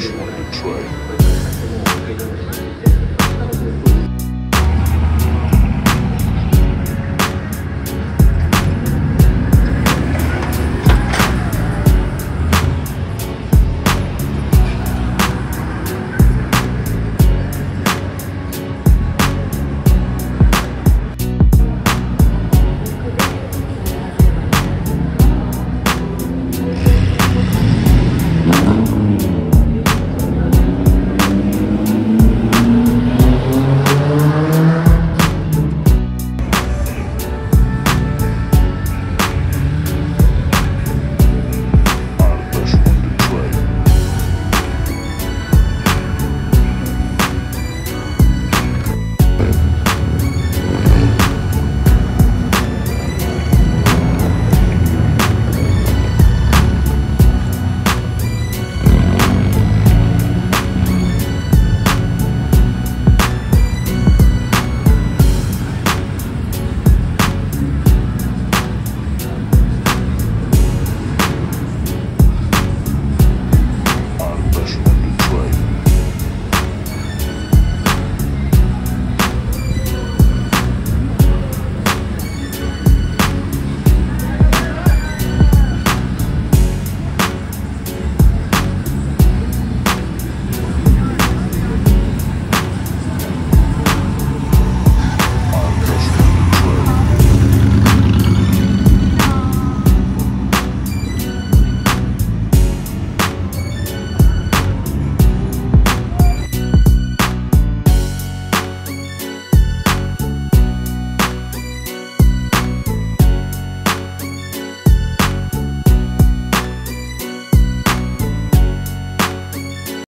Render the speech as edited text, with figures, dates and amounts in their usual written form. short.